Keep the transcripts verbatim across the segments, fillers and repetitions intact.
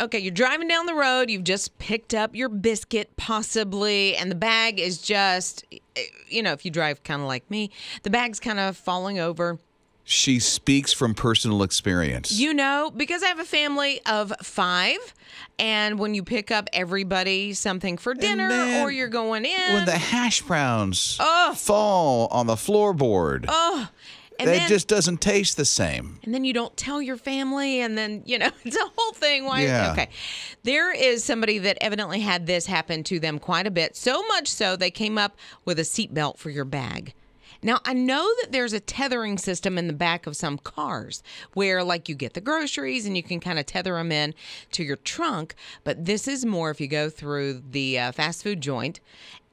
Okay, you're driving down the road, you've just picked up your biscuit, possibly, and the bag is just, you know, if you drive kind of like me, the bag's kind of falling over. She speaks from personal experience. You know, because I have a family of five, and when you pick up everybody something for dinner then, or you're going in. When the hash browns oh. fall on the floorboard. Oh, It just doesn't taste the same. And then you don't tell your family, and then, you know, it's a whole thing. Why? Yeah. Okay. There is somebody that evidently had this happen to them quite a bit, so much so they came up with a seatbelt for your bag. Now, I know that there's a tethering system in the back of some cars where, like, you get the groceries and you can kind of tether them in to your trunk, but this is more if you go through the uh, fast food joint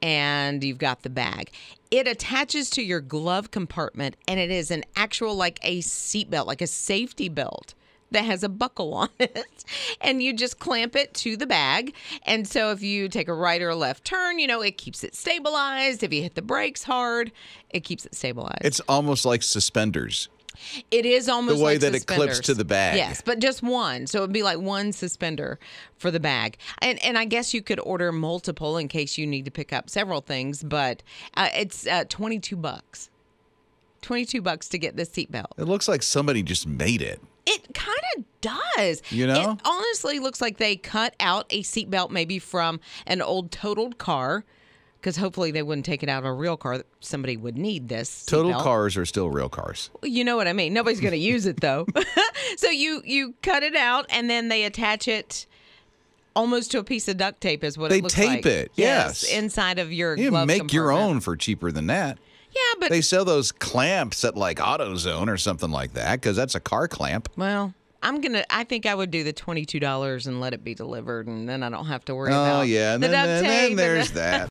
and you've got the bag. It attaches to your glove compartment, and it is an actual, like, a seatbelt, like a safety belt that has a buckle on it, and you just clamp it to the bag. And so if you take a right or a left turn, you know, it keeps it stabilized. If you hit the brakes hard, it keeps it stabilized. It's almost like suspenders. It is almost the way like that it clips to the bag. Yes, but just one. So it would be like one suspender for the bag. And and I guess you could order multiple in case you need to pick up several things, but uh, it's uh, twenty-two bucks. twenty-two bucks to get this seatbelt. It looks like somebody just made it. It kind of does. You know? It honestly looks like they cut out a seatbelt maybe from an old totaled car, because hopefully they wouldn't take it out of a real car. Somebody would need this. Total cars are still real cars. You know what I mean. Nobody's going to use it, though. So you, you cut it out, and then they attach it almost to a piece of duct tape is what it looks like. They tape it, yes. yes. Inside of your glove compartment. You make your own for cheaper than that. Yeah, but they sell those clamps at like AutoZone or something like that, because that's a car clamp. Well, I'm gonna. I think I would do the twenty-two dollars and let it be delivered, and then I don't have to worry oh, about. Oh yeah, and the then, duct tape then, then there's the that.